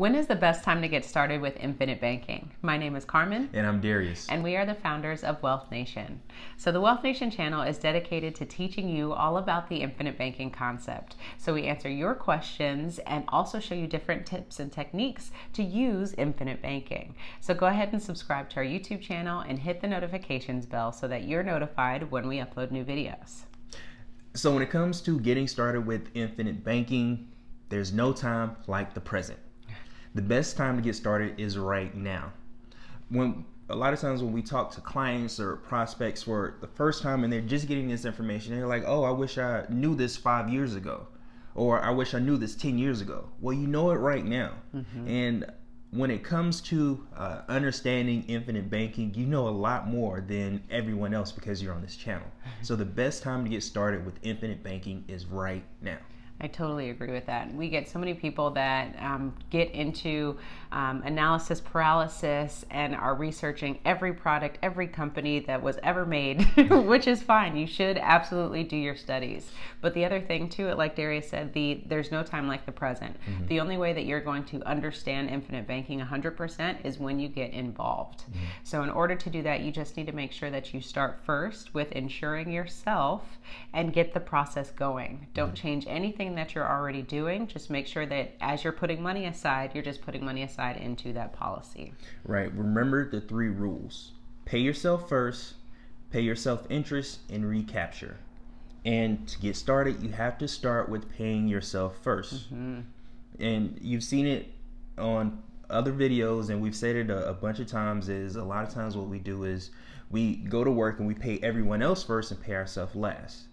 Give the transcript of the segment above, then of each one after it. When is the best time to get started with infinite banking? My name is Carmen. And I'm Darius. And we are the founders of Wealth Nation. So the Wealth Nation channel is dedicated to teaching you all about the infinite banking concept. So we answer your questions and also show you different tips and techniques to use infinite banking. So go ahead and subscribe to our YouTube channel and hit the notifications bell so that you're notified when we upload new videos. So when it comes to getting started with infinite banking, there's no time like the present. The best time to get started is right now. A lot of times when we talk to clients or prospects for the first time and they're just getting this information, they're like, oh, I wish I knew this 5 years ago, or I wish I knew this 10 years ago. Well, you know it right now. Mm-hmm. And when it comes to understanding infinite banking, you know a lot more than everyone else because you're on this channel. So the best time to get started with infinite banking is right now. I totally agree with that. We get so many people that get into analysis paralysis and are researching every product, every company that was ever made, which is fine. You should absolutely do your studies. But the other thing too, like Darius said, there's no time like the present. Mm-hmm. The only way that you're going to understand infinite banking 100% is when you get involved. Mm-hmm. So in order to do that, you just need to make sure that you start first with insuring yourself and get the process going. Don't mm-hmm. change anything that you're already doing. Just make sure that as you're putting money aside, you're just putting money aside into that policy. Right. Remember the three rules. Pay yourself first, pay yourself interest, and recapture. And to get started, you have to start with paying yourself first. Mm-hmm. And you've seen it on other videos, and we've said it a bunch of times, is a lot of times what we do is we go to work and we pay everyone else first and pay ourselves last.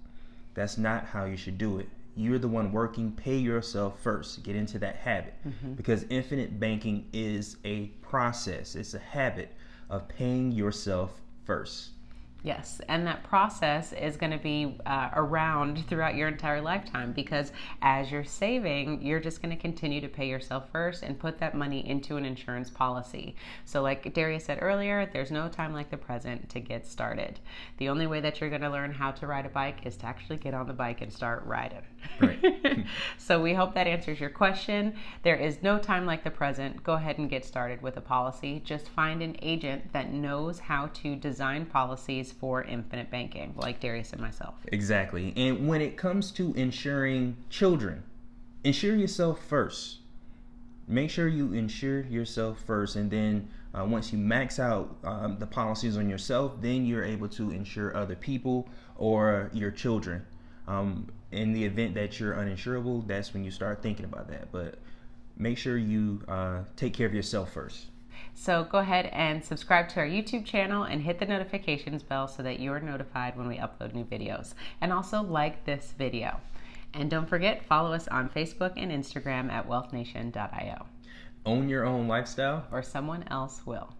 That's not how you should do it. You're the one working. Pay yourself first. Get into that habit. Mm-hmm. Because infinite banking is a process. It's a habit of paying yourself first. Yes, and that process is going to be around throughout your entire lifetime, because as you're saving, you're just going to continue to pay yourself first and put that money into an insurance policy. So like Darius said earlier, there's no time like the present to get started. The only way that you're going to learn how to ride a bike is to actually get on the bike and start riding. Right. So we hope that answers your question. There is no time like the present. Go ahead and get started with a policy. Just find an agent that knows how to design policies for infinite banking, like Darius and myself. Exactly. And when it comes to insuring children, insure yourself first. Make sure you insure yourself first, and then once you max out the policies on yourself, then you're able to insure other people or your children. In the event that you're uninsurable, that's when you start thinking about that. But make sure you take care of yourself first. So go ahead and subscribe to our YouTube channel and hit the notifications bell so that you're notified when we upload new videos. And also like this video. And don't forget, follow us on Facebook and Instagram at wealthnation.io. Own your own lifestyle, or someone else will.